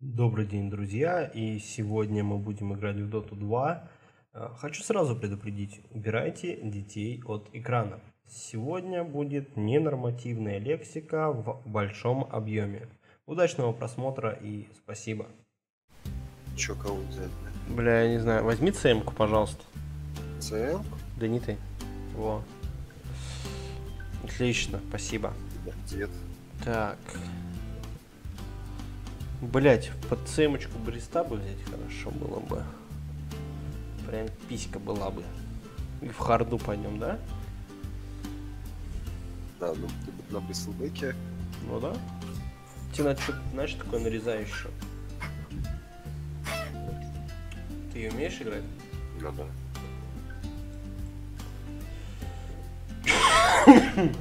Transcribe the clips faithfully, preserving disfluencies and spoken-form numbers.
Добрый день, друзья, и сегодня мы будем играть в Доту два. Хочу сразу предупредить, убирайте детей от экрана. Сегодня будет ненормативная лексика в большом объеме. Удачного просмотра и спасибо. Чё, кого взять? Бля, я не знаю, возьми цм-ку, пожалуйста. цм-ку? Да не ты. Во. Отлично, спасибо. Дед. Так. Блять, под цемочку Бриста бы взять хорошо было бы. Прям писька была бы. И в харду по нем, да? Да, ну ты бы на Бристлбеке. Ну да. Ты знаешь, такое нарезаешь. Ты ее умеешь играть? Да, да.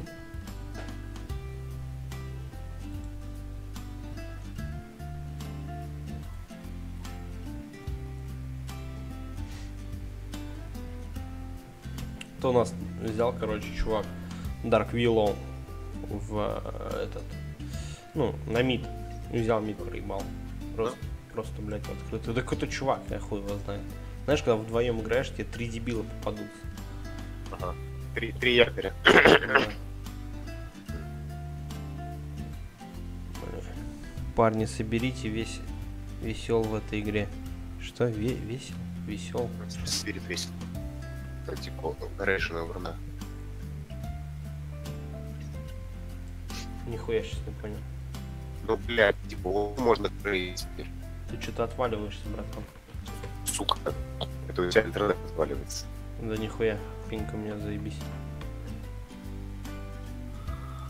У нас взял, короче, чувак Dark Willow в этот, ну, на мид, взял мид, проебал просто, да? Просто, блядь, открытый. Да какой-то чувак, я хуй его знаю. Знаешь, когда вдвоем играешь, тебе три дебила попадутся. Ага, три, три якоря. Да. Парни, соберите весь весел в этой игре. Что? Ве весел? Весел? Соберет весел. Типа Рэшина врана. Нихуя сейчас не понял. Ну блядь, типа можно крыть. Ты что-то отваливаешься, братан. Сука. Это у тебя интернет отваливается. Да нихуя, пинка у меня заебись.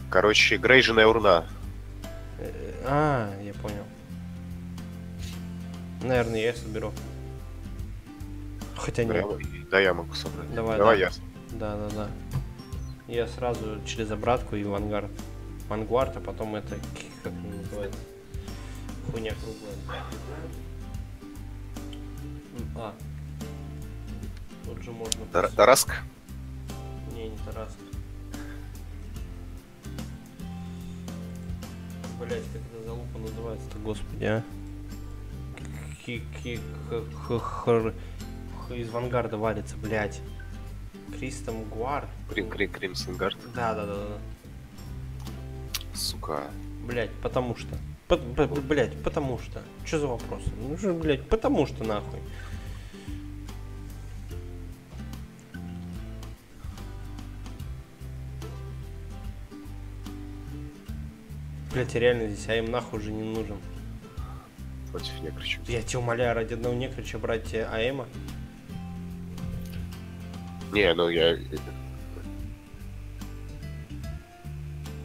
Короче, Грейженая урна. А, я понял. Наверное, я соберу. Хотя нет. Да, я могу собрать. Давай, Давай да. я. Да, да, да. Я сразу через обратку и вангард. Вангуард, а потом это как называется. Хуйня круглая. А. Тут же можно. Тар Тараск? Не, не Тараск. Блять, как это залупа называется-то, господи, а? Кик-кик-хр. Из вангарда варится, блядь. Кристом Гуар. Кримсон Гард. Да, да, да, да. Сука. Блядь, потому что. По -по блядь, потому что. Чё за вопросы? Ну же, блядь, потому что нахуй. Блядь, я реально здесь а им нахуй уже не нужен. Против некрича. Я тебя умоляю, ради одного некрича брать а эма. Не, ну я...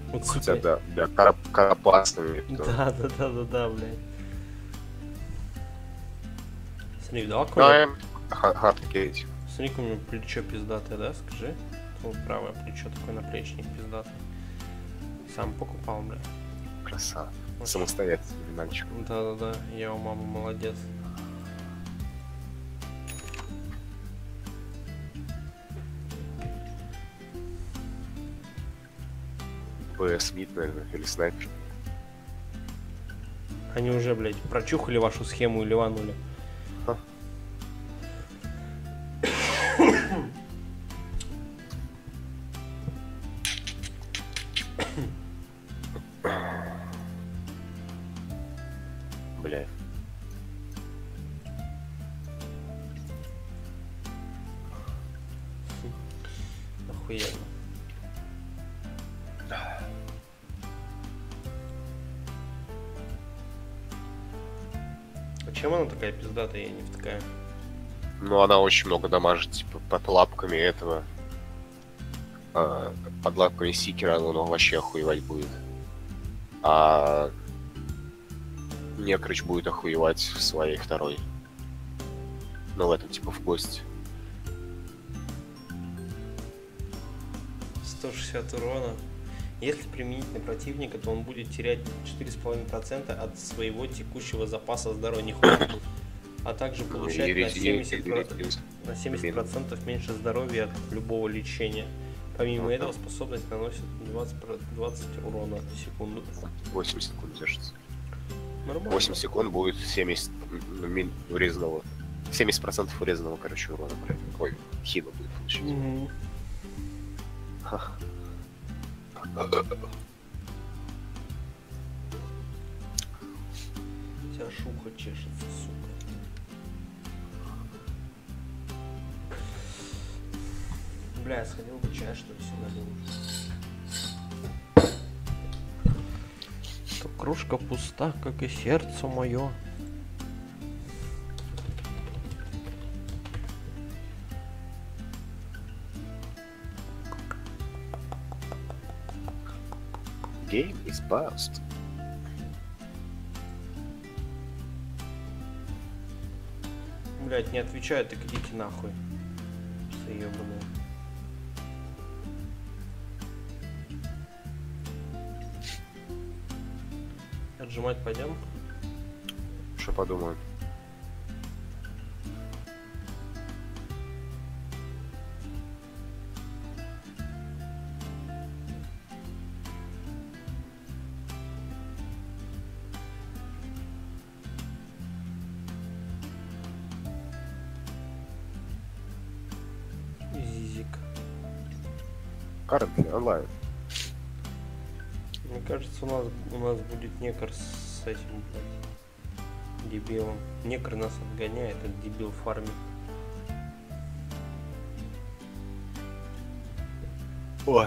Вот хотя, да, бля, карап... карапасными. Да-да-да-да-да, блядь. Смотри, да, какой-то... Хардкейт. Смотри, у меня плечо пиздатое, да, скажи? Вот правое плечо, такой наплечник пиздатый. Сам покупал, блядь. Красава. Вот. Самостоятельный мальчик. Да-да-да, я у мамы молодец. Смит, наверное, или снайпер. Они уже, блядь, прочухали вашу схему и ливанули. А? Бля. Охуенно. Чем она такая пиздатая, я не втыкаю? Ну, она очень много дамажит, типа, под лапками этого. А, под лапками Сикера, ну, ну, вообще охуевать будет. А... Некрич будет охуевать в своей второй. Ну, в этом, типа, в кость. сто шестьдесят урона. Если применить на противника, то он будет терять четыре с половиной процента от своего текущего запаса здоровья, нихуя, а также получать на семьдесят процентов, на семьдесят процентов меньше здоровья от любого лечения. Помимо этого, способность наносит двадцать, двадцать урона в секунду. восемь секунд держится. восемь секунд будет семьдесят урезанного. семьдесят процентов урезанного, короче, урона, блядь. Ой, хила будет получить. Mm-hmm. У тебя шуха чешется, сука. Бля, я сходил бы чай, что ли, сюда налил. То кружка пуста, как и сердце мое. Game is bust. Блять, не отвечают, так идите нахуй. Все ебаные. Отжимать пойдем? Что подумаю? Онлайн. Мне кажется, у нас у нас будет некр с этим, блядь, дебилом. Некр нас отгоняет, этот дебил фармит. Ой.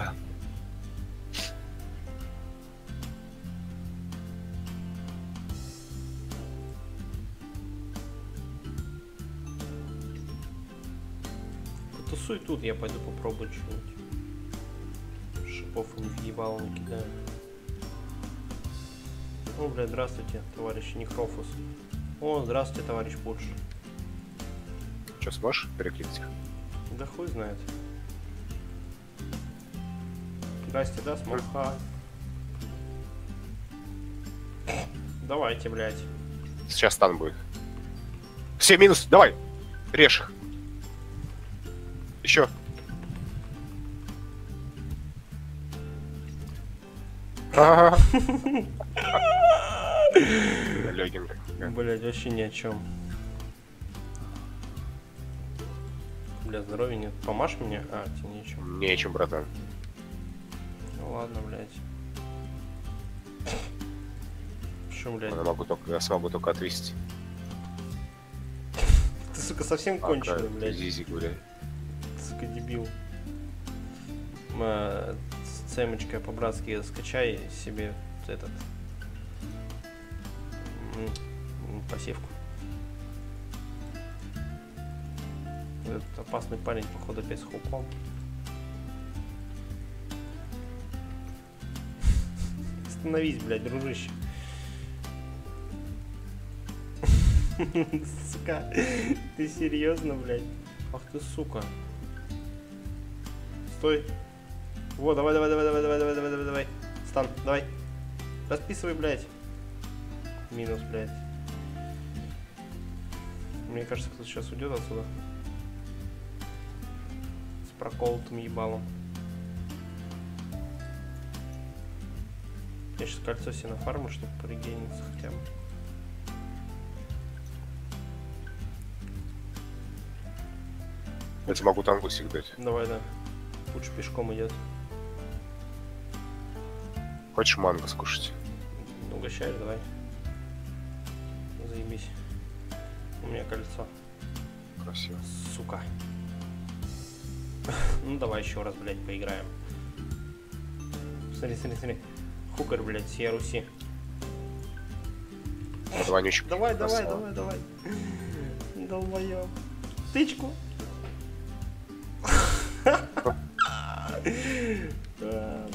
Потусуй тут, я пойду попробую что-нибудь. Не въебал, не кидаю. О, блядь, здравствуйте, товарищ Нехрофус. О, здравствуйте, товарищ Пудж. Че, сможешь перекликать? Да хуй знает. Здрасте, да, смоха. Давайте, блядь. Сейчас стан будет. Все минус, давай! Режь их. Еще. Легенько. Блять, вообще ни о чем. Бля, здоровья нет. Помашь мне? А, тебе нечем. Нечем, братан. Ну ладно, блядь. Почему, блядь? Я могу только, я смогу только отвести. Ты, сука, совсем конченый, блядь. Зизик, блядь. Сука, дебил. Сэмочка, по-братски скачай себе этот посевку. Этот опасный парень, походу, опять с хуком. Остановись, блядь, дружище. Сука, ты серьезно, блядь? Ах ты, сука. Стой. Во, давай, давай, давай, давай, давай, давай, давай, давай, давай. Стан, давай. Расписывай, блядь. Минус, блядь. Мне кажется, кто-то сейчас уйдет отсюда. С проколотым ебалом. Я сейчас кольцо себе нафармлю, чтобы порегениться хотя бы. Я тебе могу тангусик дать. Давай, да. Лучше пешком идет. Хочешь манго скушать? Угощаешь, давай. Заебись. У меня кольцо. Красиво. Сука. Ну давай еще раз, блядь, поиграем. Смотри, смотри, смотри. Хукер, блядь, сия Руси. Вонючка. Давай, давай, давай, давай. Долбоёб. Тычку. Да, блядь.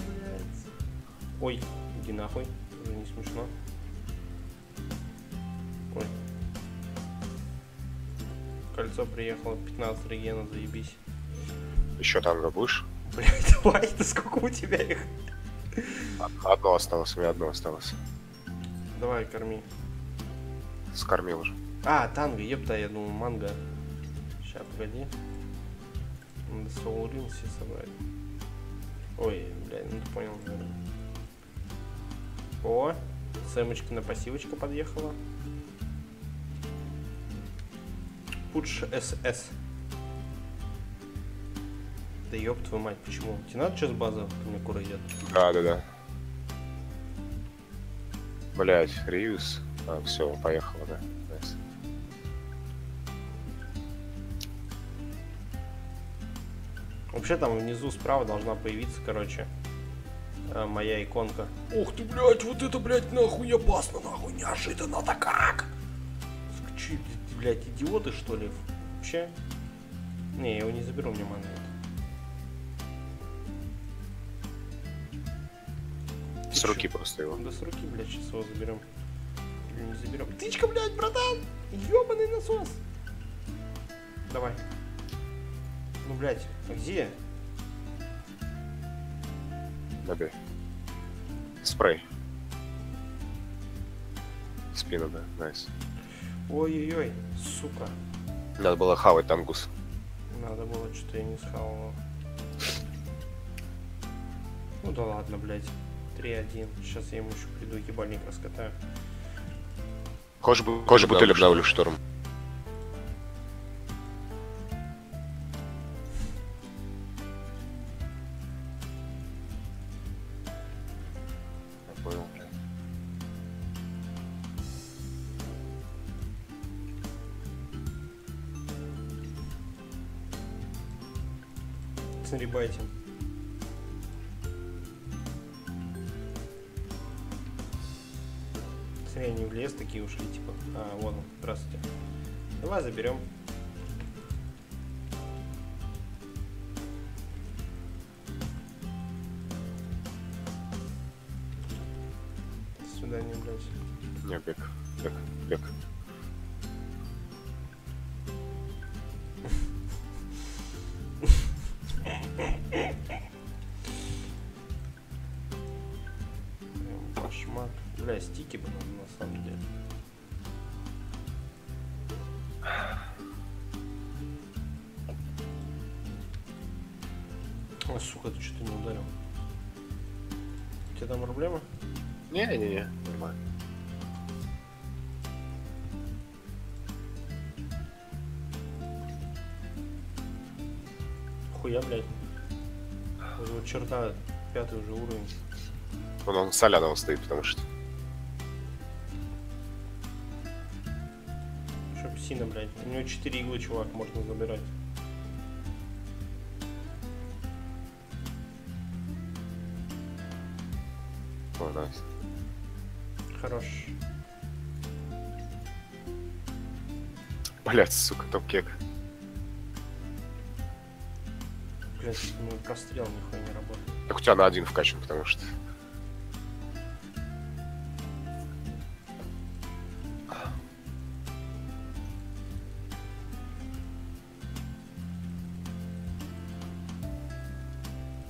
Ой, иди нахуй, уже не смешно. Ой. Кольцо приехало, пятнадцать регенов, заебись. Еще танго будешь? Блядь, давай, да сколько у тебя их? Одно осталось, у меня одно осталось. Давай, корми. Скормил уже. А, танго, епта, я думал, манго. Сейчас, погоди. Надо соулрил все собрать. Ой, блядь, ну ты понял, наверное. О, Сэмочка на пассивочка подъехала. Пудж СС. Да ёб твою мать, почему? Тебе надо сейчас база? У меня кура идет. Да, да, да. Блять, Риус. А, все, поехала, да. Nice. Вообще там внизу справа должна появиться, короче, моя иконка. Ух ты, блять, вот это, блять, нахуй опасно, нахуй, неожиданно-то как? Че, блять, идиоты, что ли? Вообще? Не, я его не заберу, мне мана. С руки просто его. Да с руки, блядь, сейчас его заберем. Или не заберем. Птичка, блядь, братан! Ёбаный насос! Давай. Ну, блядь, а где? Добей. Спрей. Спину, да, найс. Ой-ой-ой, сука. Надо было хавать тангус. Надо было, что-то я не схавал. Ну да ладно, блядь. три один. Сейчас я ему еще приду, ебальник раскатаю. Хочешь, хочешь бутыль обдавлю в шторм? Я понял, блядь. Смотри, байтим. Они в лес такие ушли, типа. А, вон он, здравствуйте. Давай заберем. До свидания, блядь. Не, бег, бег, бег. Кошмар. Бля, стики бы нам на самом деле. Ой, сука, ты что-то не ударил. У тебя там проблема? Не-не-не, нормально. Хуя, блядь. Уже вот черта, пятый уже уровень. Он, он соляном стоит, потому что... Псина, блядь. У него четыре иглы, чувак, можно забирать. О, найс. Хорош. Блядь, сука, топ-кек. Блядь, ну прострел нихуя не работает. Так у тебя на один вкачан, потому что...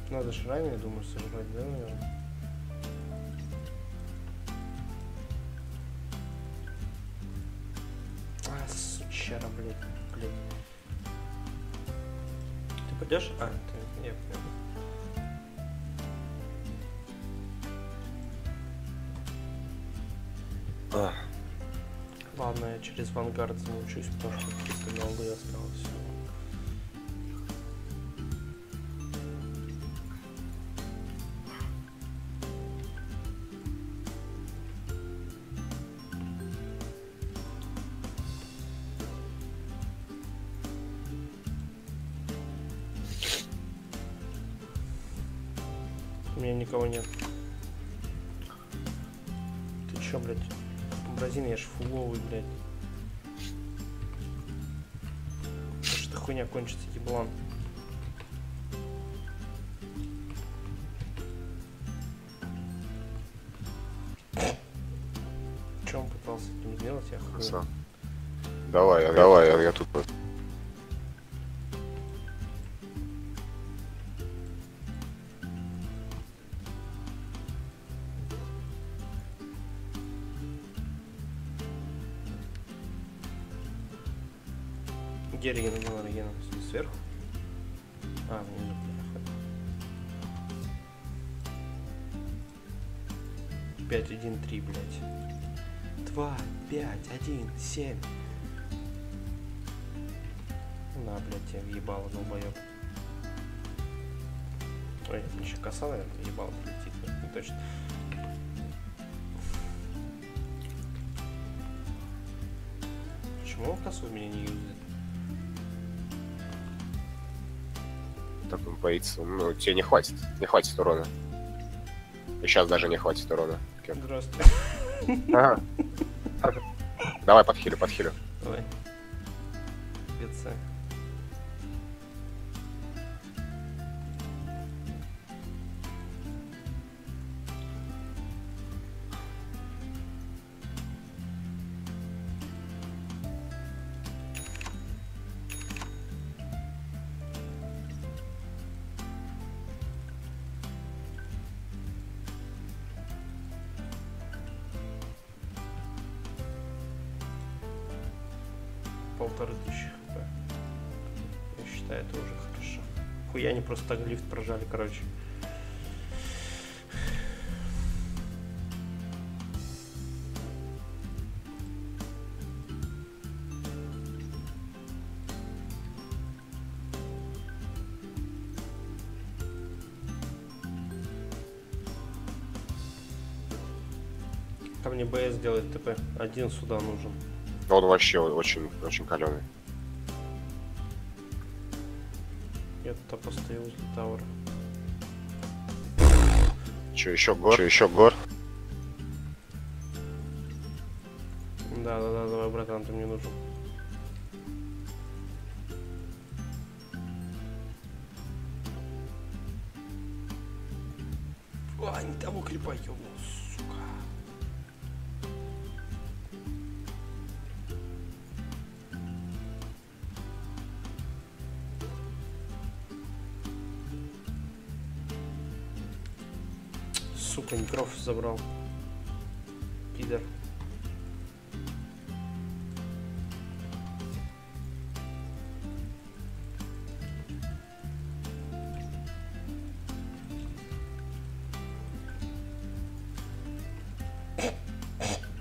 Надо шрайм, я думаю, сожрать, да, наверное? А, сучара, блядь, блядь. Ты пойдешь? А, ты... Нет, нет. А. Ладно, я через вангард замучусь, потому что чисто долго я осталось. У меня никого нет. Ты чё, блядь? Магазин, я ж фуловый, блядь. Что хуйня кончится, еблан. Чё он пытался этим сделать, я хуй. Давай, я, давай, я, я тут... Где регена была? Регена сверху? А, внизу. пять один три, блядь. два, пять, один, семь. На, блядь, я въебало, долбоёб. Ой, еще коса, наверное, въебало прилетит. Нет, не точно. Почему косу меня не юзает? Так он боится. Ну, тебе не хватит. Не хватит урона. И сейчас даже не хватит урона. Здравствуй. Ага. Давай подхилю, подхилю. Давай. Беца. Полторы тысячи хп. Я считаю, это уже хорошо. Хуя они просто так лифт прожали, короче. Ко мне БС делает ТП. Один сюда нужен. Он вообще очень, очень каленый. Я тут постою возле таура. Че, еще гор? Че, еще гор? Да, да, да, давай, братан, ты мне нужен. А, не того клипа, ёбну, сука. Сука, микроф забрал. Пидор.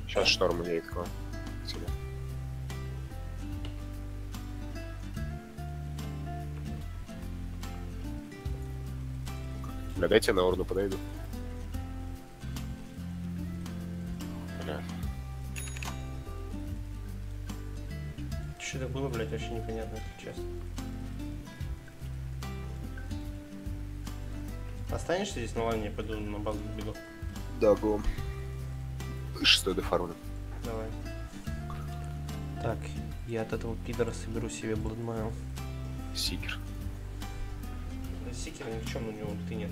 Сейчас шторм леет к вам. Бля, дайте я на урну подойду. Что это было, блядь, вообще непонятно, если честно. Останешься здесь на лане, я пойду на базу бегу. Да, го. Шестой дефарм. Давай. Так, я от этого пидора соберу себе бладмайл. Сикер. Сикера ни в чем у него ты нет.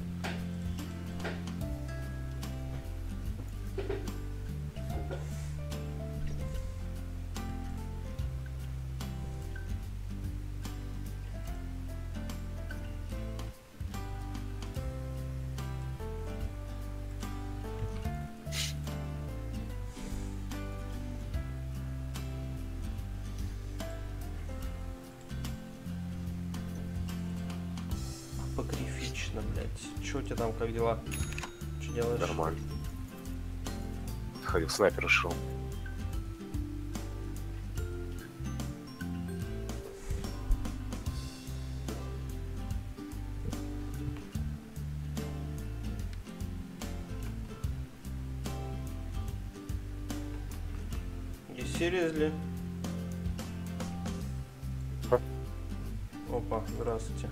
Апокрифично, блядь. Чё у тебя там, как дела? Чё делаешь? Нормально. Ходил, снайпер шел. You seriously? А? Опа, здравствуйте.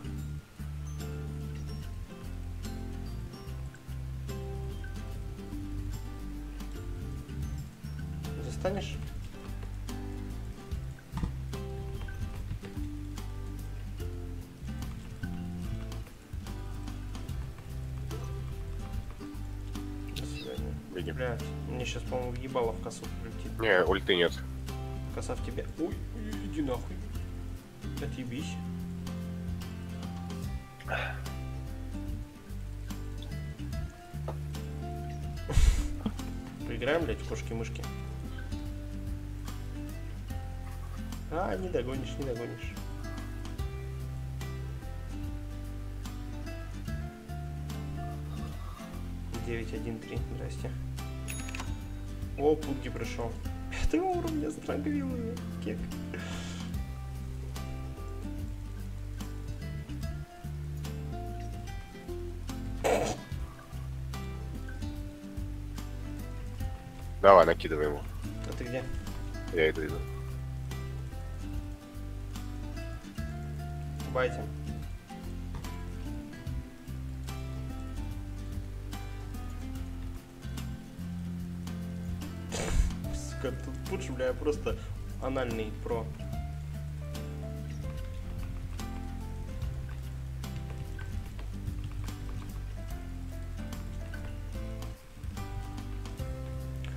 Станешь? До свидания. Беги. Бля, мне сейчас, по-моему, въебало в косу прилетит. Не, ульты нет. Коса в тебя. Ой, иди нахуй. Отъебись. Поиграем, блядь, в кошки-мышки. А, не догонишь, не догонишь. девять один три, здрасте. О, Пуги пришел. Пятого уровня с Dark Willow. Кек. Давай, накидывай его. А ты где? Я иду, иду. Байте. Сука, тут пуш, бля, я просто анальный про.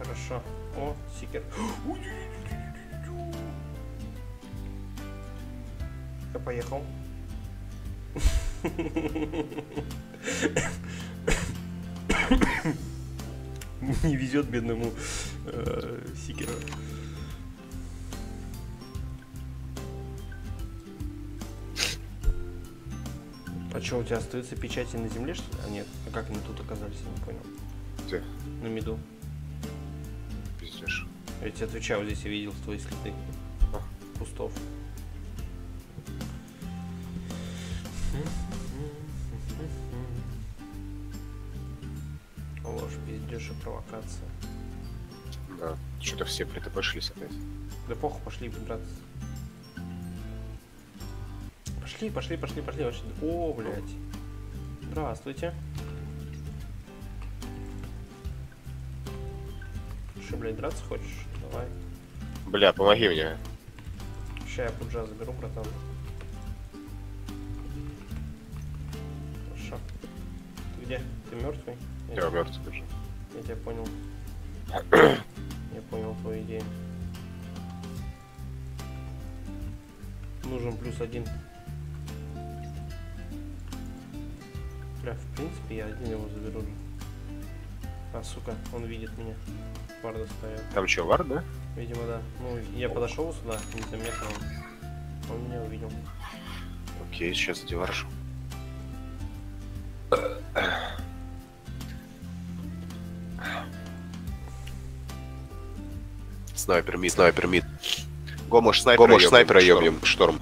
Хорошо. О, секер. Я поехал. Не везет бедному э, Сикеру. А что, у тебя остаются печати на земле, что ли? А нет, а как они тут оказались, я не понял. Где? На миду. Пиздешь. Я тебе отвечаю, здесь я видел твои следы. А? Кустов. Ложь, пиздеж и провокация. Да, что-то все притопошлись опять. Да похуй, пошли, брат. Пошли, пошли, пошли, пошли, пошли. О, блядь. Здравствуйте. Что, блядь, драться хочешь? Давай. Бля, помоги мне. Сейчас я пуджа заберу, братан. Где? Ты мертвый? Я, я тебя... мертвый, скажи. Я тебя понял. Я понял твою идею. Нужен плюс один. Бля, в принципе, я один его заберу. А, сука, он видит меня. Варда стоит. Там что, вард, да? Видимо, да. Ну, я подошел сюда, незаметно. Он, он меня увидел. Окей, сейчас деваршу. Снайпер мид, снайпер мид. Гомош снайпер, Гомош снайпера ёбнем, шторм.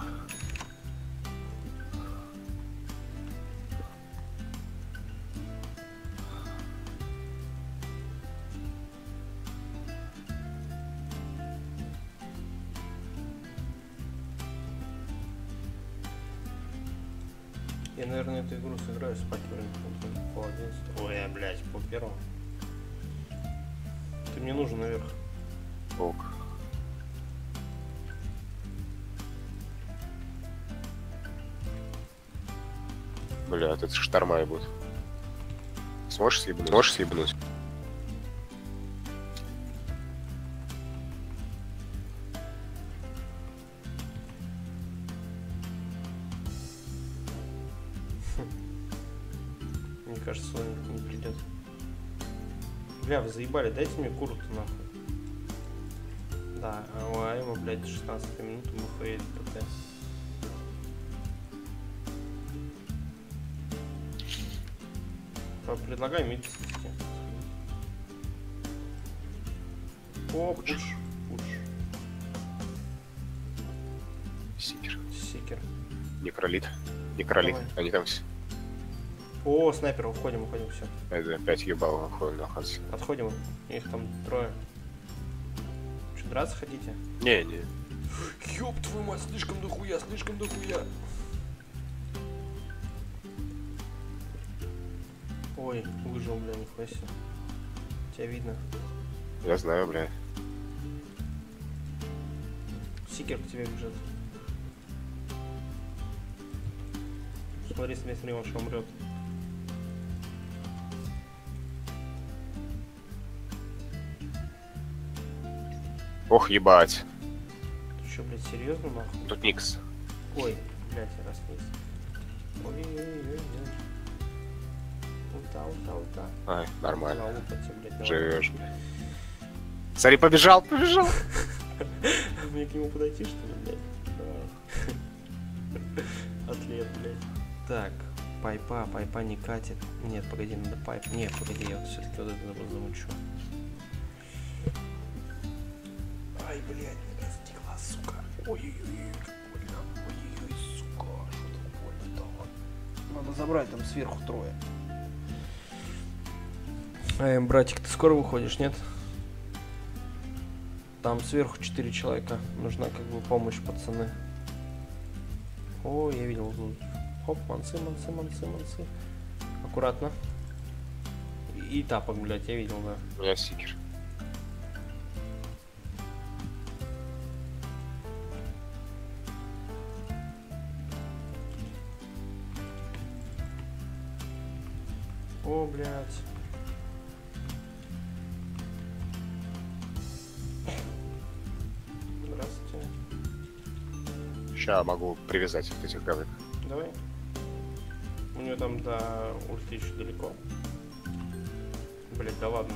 Я, наверное, эту игру сыграю с патером по одиннадцать. Ой, я, блядь, по первому. Ты мне нужен наверх. Ок. Бля, это шторма будет. Сможешь съебнуть? Сможешь съебнуть? Мне кажется, он не придет. Бля, вы заебали, дайте мне куртку нахуй. Да, а ему, блядь, шестнадцать минут ему фейлит ПТ. Предлагай мид. О, пуш, пуш. Сикер. Сикер. Не кролит. Не кролит. Они там все. О, снайпер, уходим, уходим, все. Это опять ебало, уходим, находится. Отходим, их там трое. Драться хотите? Не, не. Ёб твою мать, слишком дохуя, слишком дохуя. Ой, выжил, бля, нихуя себе. Тебя видно? Я знаю, бля. Сикер к тебе бежит. Смотри, смотри, он что умрет. Ох, ебать. Ты что, блядь, серьезно, нахуй? Тут никс. Ой, блядь, раз никс. Ой-ой-ой-ой. Ута, ута, ута. Ай, нормально. Живешь, блядь. Смотри, побежал, побежал. Мне к нему подойти, что ли, блядь? Давай. Атлет, блядь. Так, пайпа, пайпа не катит. Нет, погоди, надо пайп. Нет, погоди, я вот все-таки вот это замучу. Ай, блядь, меня затекла, сука. Ой-ой-ой, как больно. Ой-ой-ой, сука, что так больно стало. Надо забрать, там сверху трое. Ай, братик, ты скоро выходишь, нет? Там сверху четыре человека. Нужна как бы помощь, пацаны. О, я видел. Хоп, манцы, манцы, манцы, манцы. Аккуратно. И тапок, блядь, я видел, да. У меня стикер. О, блядь. Здравствуйте. Сейчас могу привязать вот этих говных. Давай. У нее там до ульти еще далеко. Блять, да ладно.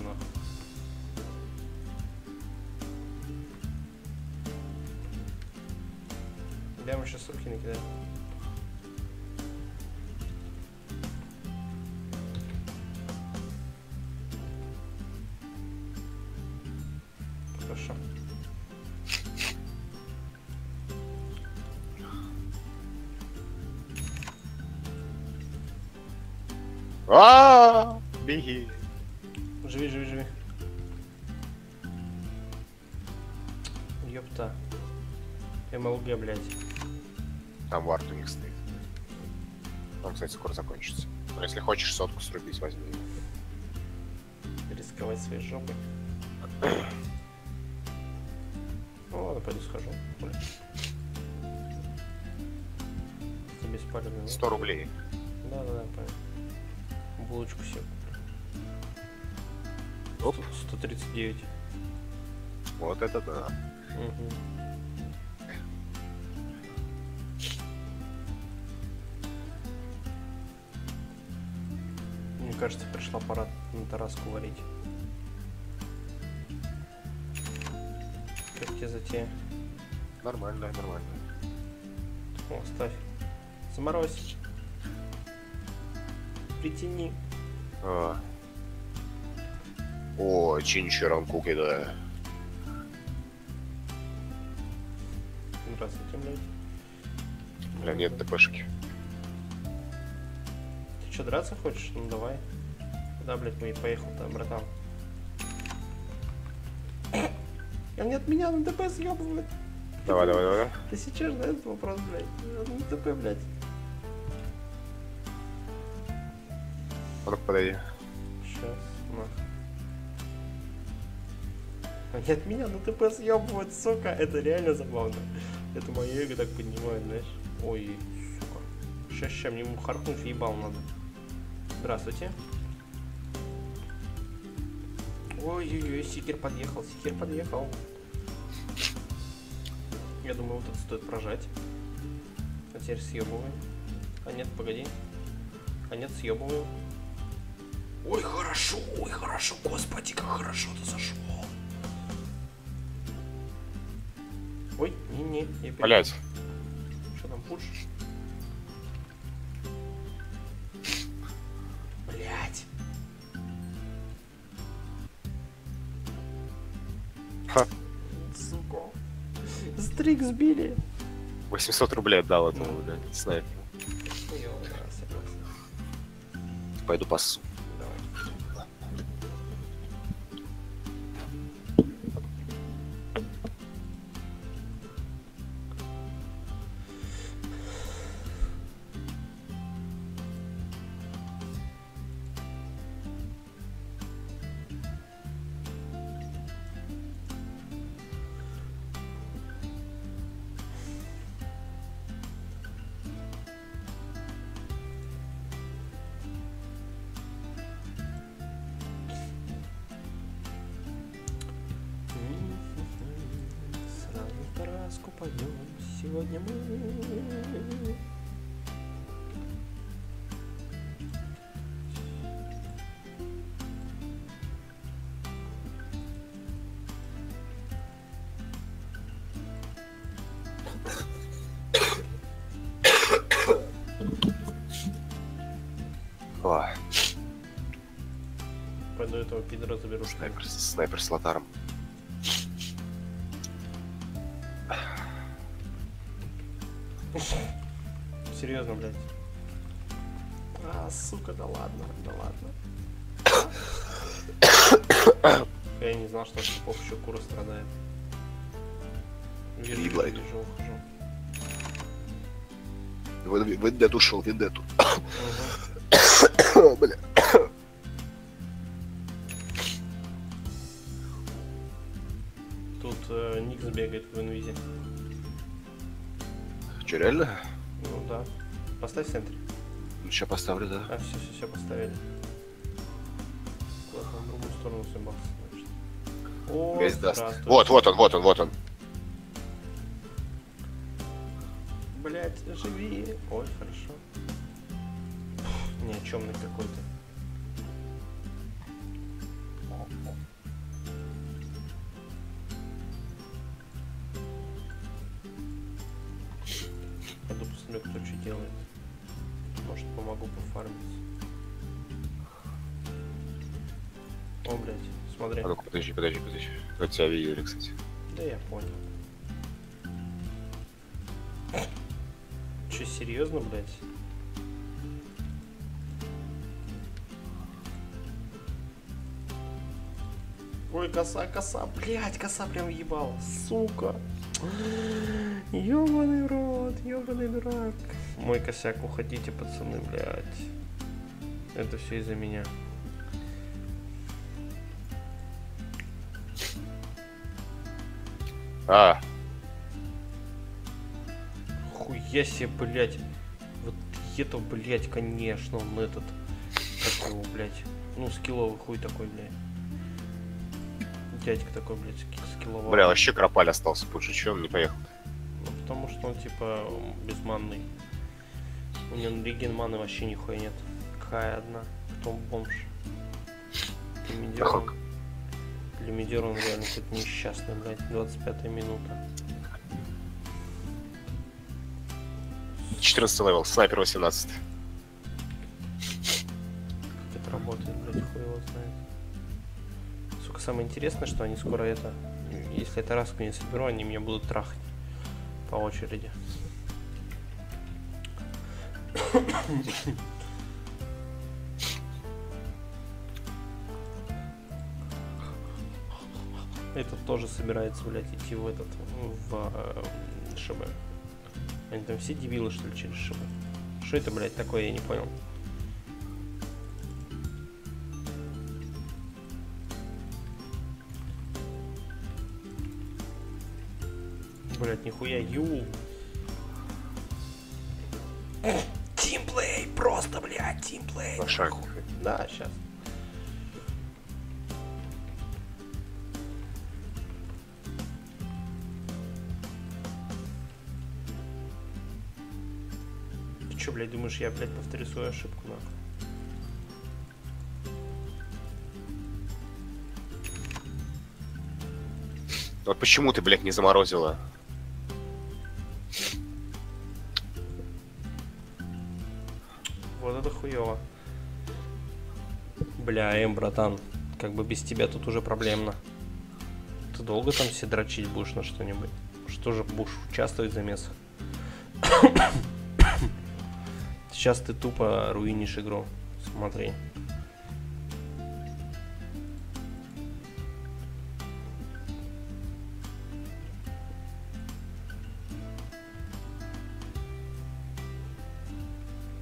Я ему сейчас руки накидаю. Хорошо. А, беги. Живи, живи, живи. Ёпта. эм эл джи, блядь. Там вард у них стоит. Он, кстати, скоро закончится. Но если хочешь сотку срубить, возьми. Рисковать своей жопой. Ну ладно, пойду схожу. Беспалевный. сто рублей. Да-да-да, понятно. Булочку себе. Оп, сто тридцать девять. Вот это да. Угу. Мне кажется, пришла пора на тараску варить. Как тебе затея? Нормально, нормально. О, ставь. Заморозь. Притяни. А. О, чинчеранку кидаю. Здравствуйте, блядь. Бля, нет ТПшки. Ты что, драться хочешь? Ну давай. Да, блядь, мы и поехал-то, братан. А мне от меня на ТП съебывают. Давай, давай, давай. Ты сейчас на этот вопрос, блядь. На ТП, блядь. Вот так подойди. Сейчас, нахуй. Они от меня на ТП съебывают, сука, это реально забавно. Это мое эго так поднимает, знаешь. Ой, сука. Сейчас, сейчас, мне ему харкнуть ебал надо. Здравствуйте. Ой-ой-ой, сикер подъехал, сикер подъехал. Я думаю, вот это стоит прожать. А теперь съебываю. А нет, погоди. А нет, съебываю. Ой, хорошо, ой, хорошо, господи, как хорошо ты зашел. Ой, не-не, я блять. Что там, пуш? Блять. Ха. Сука. Стрик сбили. восемьсот рублей отдал этому, да, снайпу. Пойду пасу. Пойдем сегодня мы. Ой. Пойду этого пидора заберу. Снайпер, снайпер с лотаром. Серьезно, блядь. А, сука, да ладно, да ладно. Я не знал, что Шипов еще кура страдает. Вижу, вижу, ухожу. Вендет ушел, вендету. Бля. Тут э, Никс бегает в инвизе. Че, реально? Ну да. Поставь в центре. Ну, сейчас поставлю, да. А, все, все, все поставили. Куда-то на другую сторону сымался, значит. О, здравствуй. Вот, вот он, вот он, вот он. Блять, живи. Ой, хорошо. Фу, ни о чёмный какой-то. Пойду посмотрю, кто что делает. Может, помогу пофармить. О, блять, смотри. А ну-ка, подожди, подожди, подожди. Хотя тебя видели, кстати. Да я понял. Серьезно, блядь? Ой, коса, коса, блядь, коса прям ебал, сука. Ёбаный рот, ёбаный дурак. Мой косяк, уходите, пацаны, блядь. Это все из-за меня. А. Я себе, блядь, вот это, блядь, конечно, он этот, как его, блядь, ну, скилловый хуй такой, блядь, дядька такой, блядь, скилловый. Бля, вообще кропаль остался, больше чего он не поехал. Ну, потому что он, типа, безманный, у него реген маны вообще нихуя нет, какая одна, потом бомж, лимидерон, лимидерон реально какой-то несчастный, блядь, двадцать пятая минута. четырнадцатый левел, снайпер восемнадцать. Как это работает, блядь, хуй его знает. Сука, самое интересное, что они скоро это... Если это раз к мне не соберу, они меня будут трахать. По очереди. Этот тоже собирается, блядь, идти в этот... В ШБ. Они там все дебилы, что ли, через шипы? Что это, блядь, такое, я не понял. Блядь, нихуя, ю. Тимплей, просто, блядь, тимплей. На шагу. Да, сейчас. Че, блядь, думаешь, я, блядь, повторю свою ошибку, нахуй? Вот почему ты, блядь, не заморозила? Вот это хуёво. Бля, эм, братан, как бы без тебя тут уже проблемно. Ты долго там все дрочить будешь на что-нибудь? Что же будешь участвовать в замесах? Сейчас ты тупо руинишь игру. Смотри.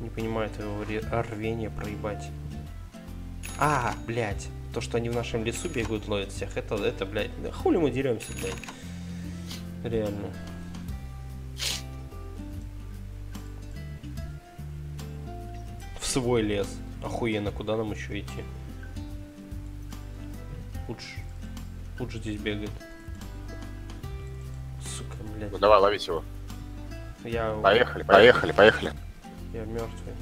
Не понимаю твоего рвения проебать. А, блядь. То, что они в нашем лесу бегают, ловят всех. Это, это, блядь. Да хули мы деремся, блядь. Реально. Свой лес. Охуенно, куда нам еще идти? Лучше. Лучше здесь бегает. Сука, блядь. Ну давай, ловить его. Я... Поехали, поехали, поехали. Я мертвый.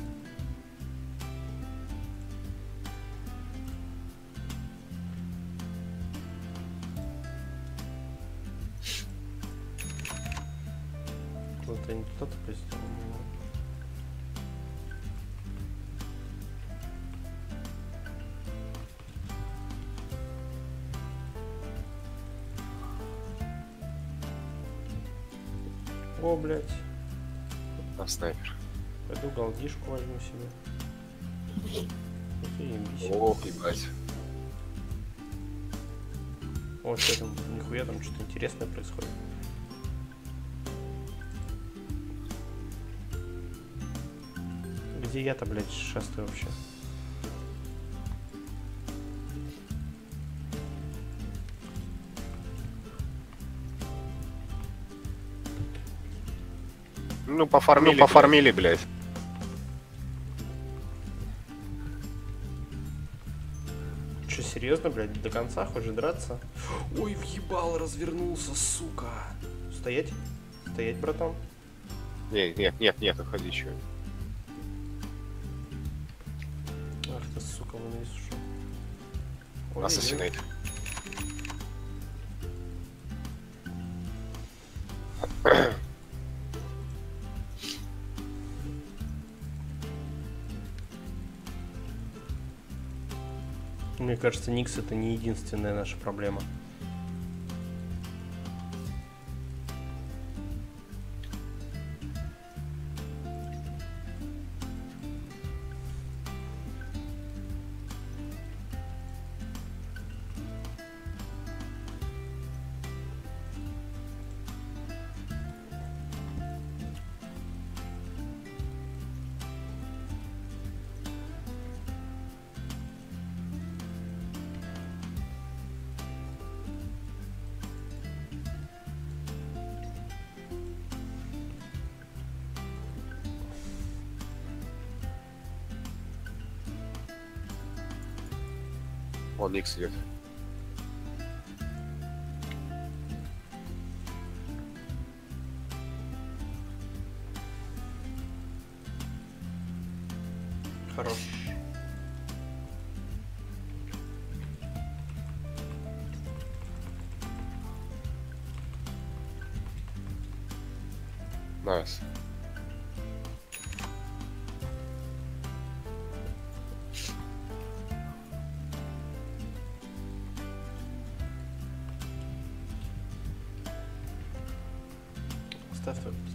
Кто-то не туда-то пристал. О, блядь. на снайпер. Пойду голдишку возьму себе. Ох, ебать. О, что там, нихуя, там что-то интересное происходит. Где я-то, блядь, шастаю вообще? Ну, пофармили, ну, пофармили, блядь. Че, серьезно, блядь, до конца хочешь драться? Ой, въебал, развернулся, сука. Стоять? Стоять, братан? Нет, нет, нет, нет, отходи еще. Ах ты, сука, он вниз ушел. Ассасинейт. Мне кажется, Никс это не единственная наша проблема. Он Никс идет. Хорош. Найс.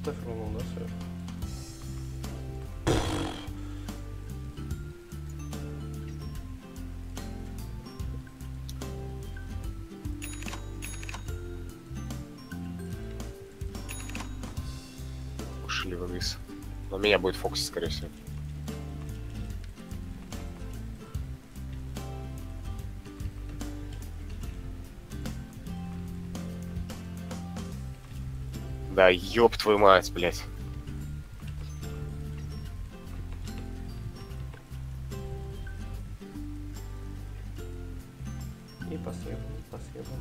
Ставь ровно у нас. Ушли вниз. Но меня будет фокусить, скорее всего. Да ёб твою мать, блядь. И последовал, последовал.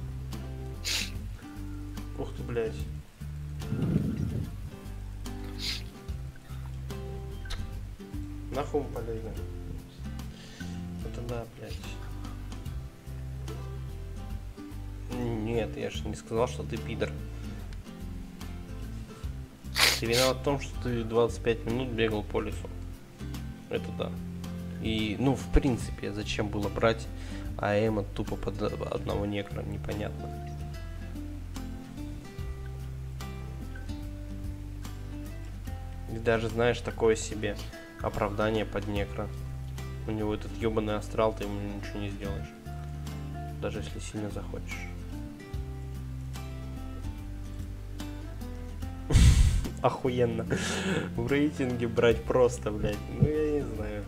Ух ты, блядь. Нахуй полезно. Это да, блядь. Нет, я же не сказал, что ты пидор. Ты виноват в том, что ты двадцать пять минут бегал по лесу. Это да. И, ну, в принципе, зачем было брать АМ тупо под одного некра, непонятно. И даже, знаешь, такое себе оправдание под некра. У него этот ёбаный астрал, ты ему ничего не сделаешь. Даже если сильно захочешь. Охуенно. В рейтинге брать просто, блядь. Ну я не знаю.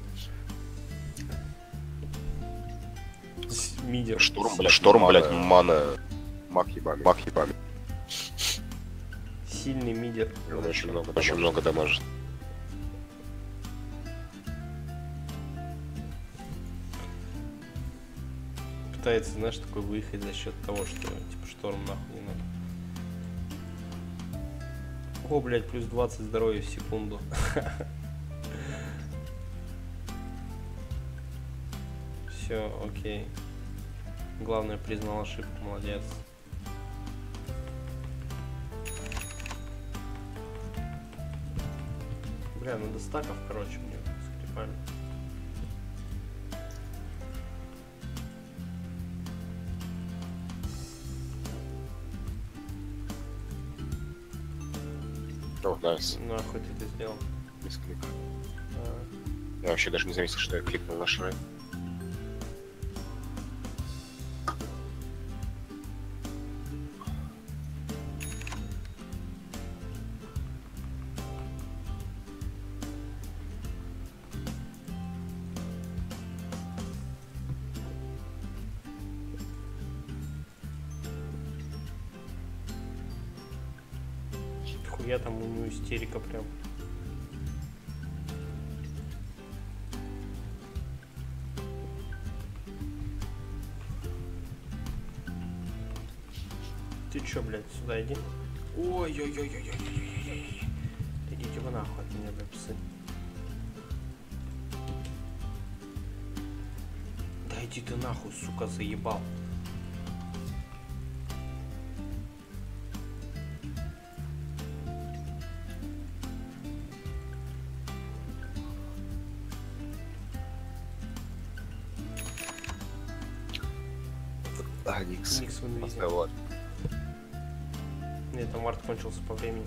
Мидер. Шторм, блядь. Шторм, блядь, мана. Мак ебами. Мак ебами. Сильный мидер. Он очень много, очень много дамажит. Пытается, знаешь, такой выехать за счет того, что типа шторм нахуй не надо. О, блядь, плюс двадцать здоровья в секунду. Все, окей. Главное, признал ошибку, молодец. Бля, надо стаков, короче, мне скрипали. Oh, nice. Нахуй ты это сделал? Без клика. А. Я вообще даже не заметил, что я кликнул на шрай. Я там у него истерика прям. Ты чё, блядь, сюда иди. Ой-ой-ой-ой-ой-ой-ой-ой. Идите вы нахуй от меня, блядь, псы. Да иди ты нахуй, сука, заебал. А, Никс. Никс в инвизе. Нет, там вард кончился по времени.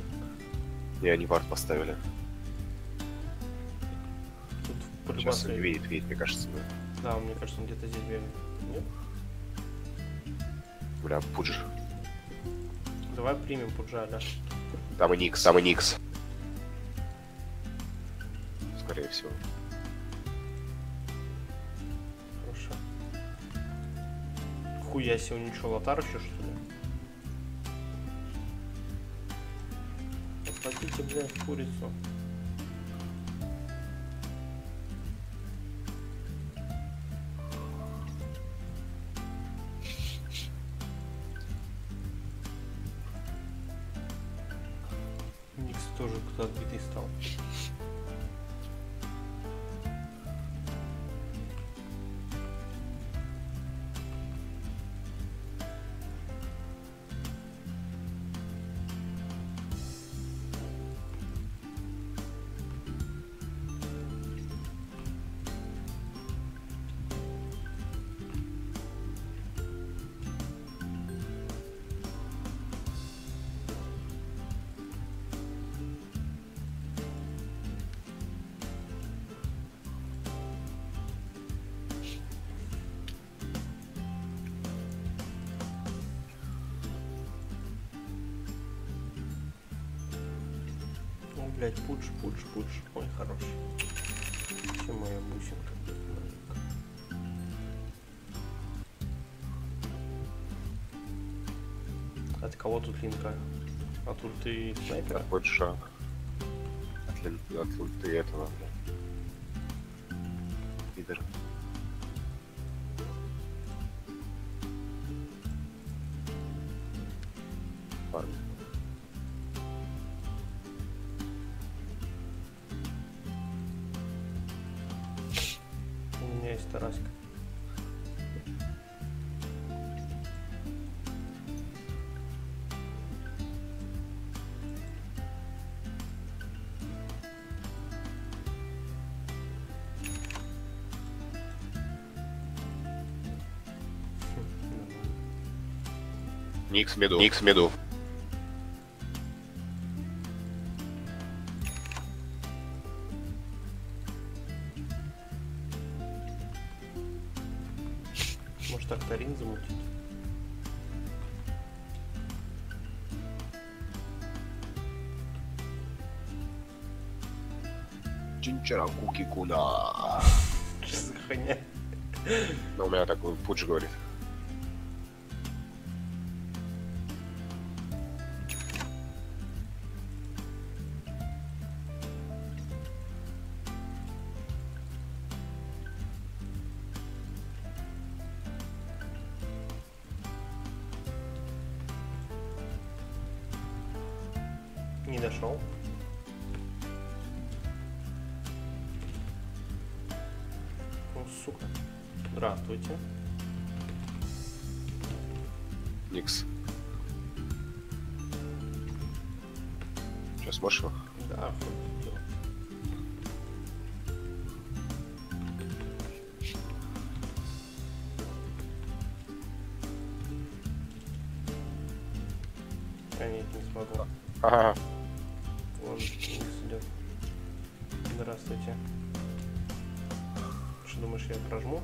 Не, они вард поставили. Тут сейчас он видит, видит, мне кажется. Да, да мне кажется, он где-то здесь бегает. Нет? Бля, пудж. Давай примем пуджа, да? Там и Никс, там и Никс. Скорее всего. Я себе ничего лотар еще, что ли? Хотите, блядь, курицу. Никс тоже кто-то отбитый стал. Блять, пудж, пудж, пудж. Ой, хороший. Все, моя бусинка. От кого тут линка? А тут ты снайпера? От пуджа. От линка, от линка этого. Пидор. Парни. Тараска. Никс меду, Никс меду. Может, Актарин замутить? Чинчара куки куна. Что за хуйня? Но у меня такой пудж говорит. Не дошел. О, сука. Здравствуйте. Никс. Сейчас можешь его? Да, хоть. А нет, не смогу. Ага. -а -а. Здравствуйте. Что думаешь, я прожму?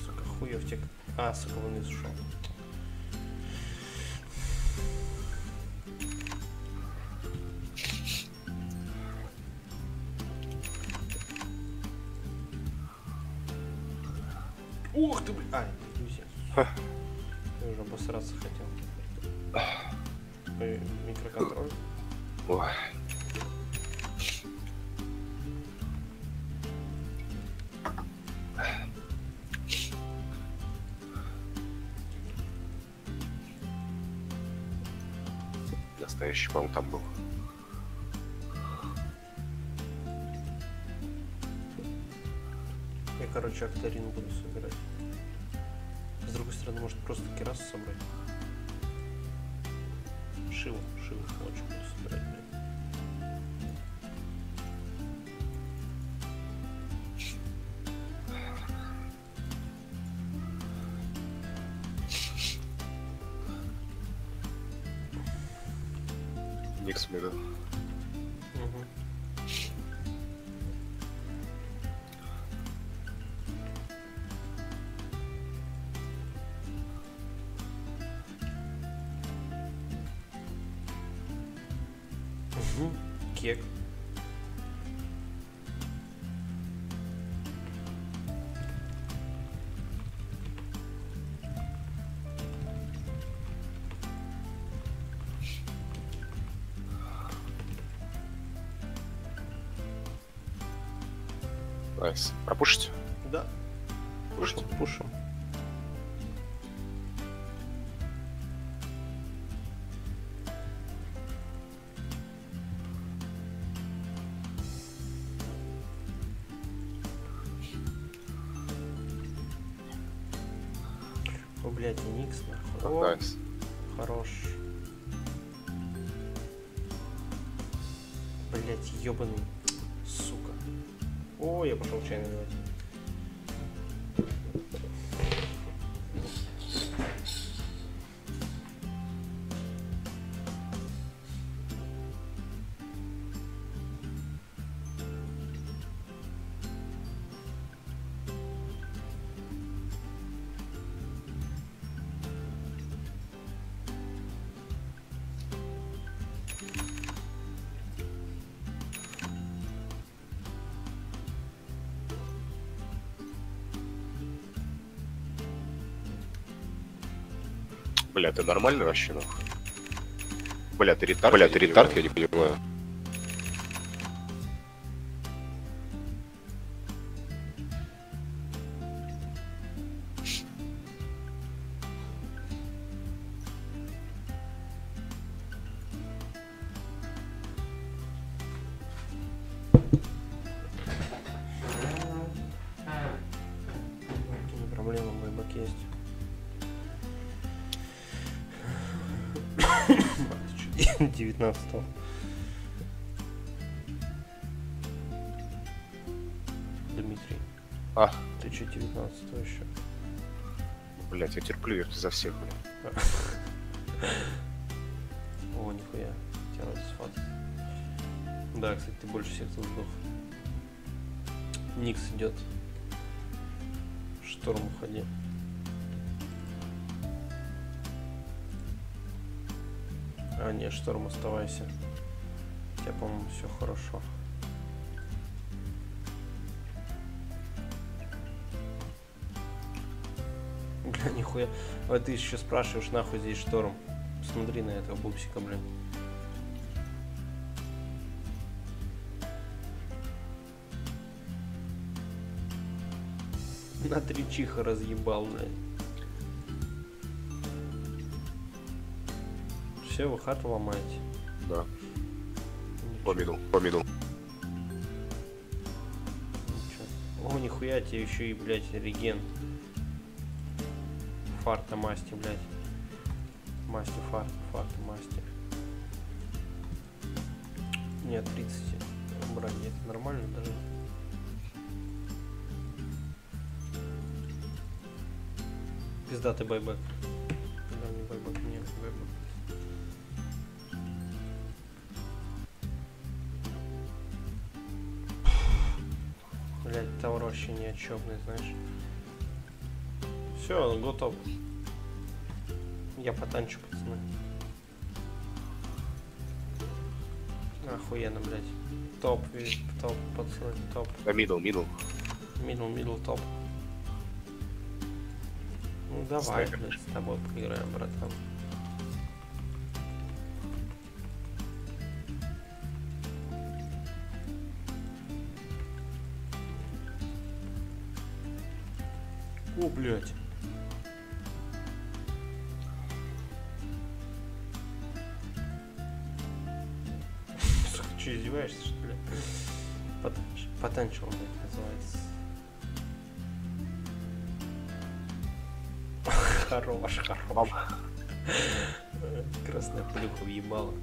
Сука, хуевтик. А, сука, он из ушел. Ух ты, блин! А, нельзя. Я уже обосраться хотел. Ой, микроконтроль. Ой. Настоящий, по-моему, там был. Я, короче, акторин буду собирать. С другой стороны, может, просто керасу собрать. Шиву, шиву, очень буду собирать, блин. Никс мира. Угу. Угу. Кек. Найс. А пушить? Да. Пушим, пушим. О, блядь, и Никс, нахуй. Найс. Хорош. Блядь, ёбаный. О, я пошел чай наливать. Бля, ты нормально вообще, нахуй? Бля, ты ретард? Бля, ты ретард, я не понимаю. Какие проблемы в моем баке есть? девятнадцатого. Дмитрий. А. Ты че девятнадцатого еще? Блять, я терплю, я за всех, блин. О, нихуя. Тебя надо сфоткать. Да, кстати, ты больше всех тут сдох. Никс идет. Шторм, уходи. А, нет, шторм, оставайся. У тебя, по-моему, все хорошо. Бля, нихуя. А ты еще спрашиваешь, нахуй здесь шторм. Посмотри на этого бубсика, блин. На три чиха разъебал, блин. Все, вы хату ломаете. Да. По миду, по миду. О, нихуя, тебе еще и, блядь, реген. Фарта масти, блядь. Масти, фарта, фарта, масти. Нет, тридцать. Брать, это нормально даже. Пиздатый байбек. Да, не байбек, не байбек. там рощи неотчетные, знаешь. Все, готов. Я потанчу, пацаны. Охуенно, блядь. Топ, топ, пацаны, топ. Мидл, мидл. Мидл, мидл, топ. Ну давай, блядь, с тобой поиграем, братан. О, блядь. Че, издеваешься, что ли? Потанчил, блядь, называется. Хорош, хорош. Красная плюха въебала.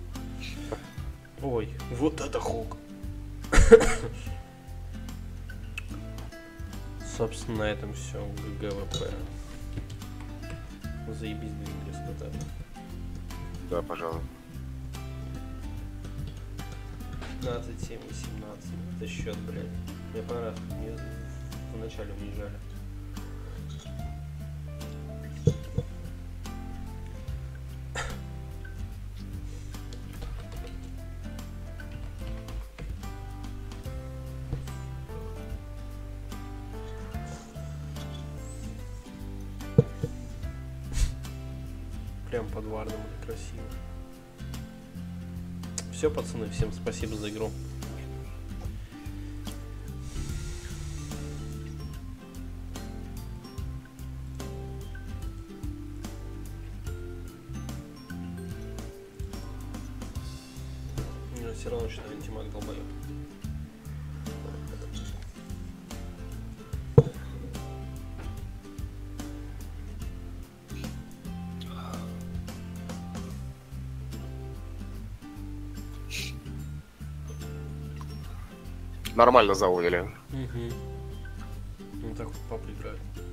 Ой, вот это хук. Собственно, на этом все. ГГВП. Заебись, двигались на табе. Да, пожалуй. пятнадцать, семь и семнадцать. Это счет, блядь. Мне понравилось, как мне вначале уезжали. Прям подварным и красиво. Все, пацаны, всем спасибо за игру. Но все равно что-то антимаг долбоёб. Нормально заулили. Угу. Ну так вот папа играет.